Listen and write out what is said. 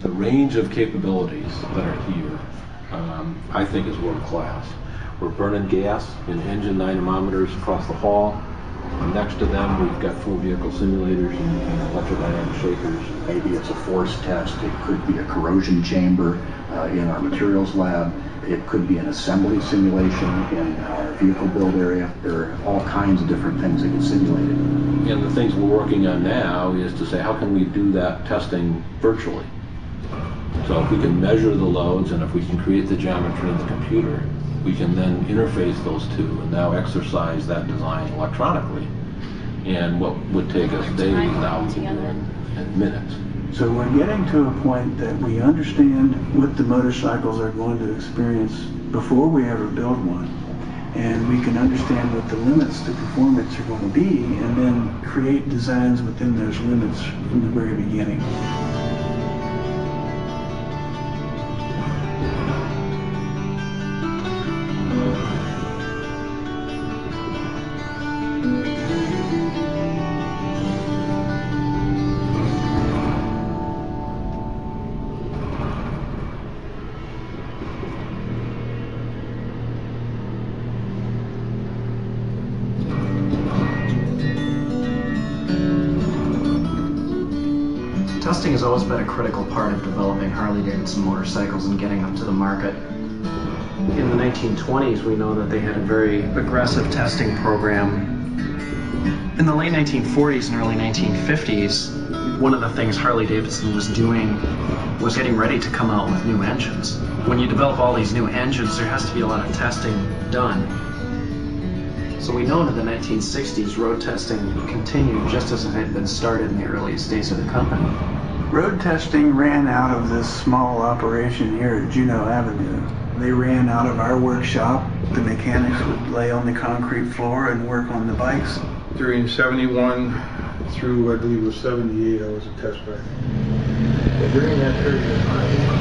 the range of capabilities that are here, I think is world class. We're burning gas in engine dynamometers across the hall. Next to them, we've got full vehicle simulators and electrodynamic shakers. Maybe it's a force test. It could be a corrosion chamber in our materials lab. It could be an assembly simulation in our vehicle build area. There are all kinds of different things that get simulated. And the things we're working on now is to say, how can we do that testing virtually? So if we can measure the loads and if we can create the geometry in the computer, we can then interface those two and now exercise that design electronically. And what would take us days now we can do in minutes. So we're getting to a point that we understand what the motorcycles are going to experience before we ever build one. And we can understand what the limits to performance are going to be and then create designs within those limits from the very beginning. Testing has always been a critical part of developing Harley-Davidson motorcycles and getting them to the market. In the 1920s, we know that they had a very aggressive testing program. In the late 1940s and early 1950s, one of the things Harley-Davidson was doing was getting ready to come out with new engines. When you develop all these new engines, there has to be a lot of testing done. So we know that the 1960s road testing continued just as it had been started in the earliest days of the company. Road testing ran out of this small operation here at Juneau Avenue. They ran out of our workshop. The mechanics would lay on the concrete floor and work on the bikes. During 71 through, I believe it was 78, I was a test rider. During that period of time,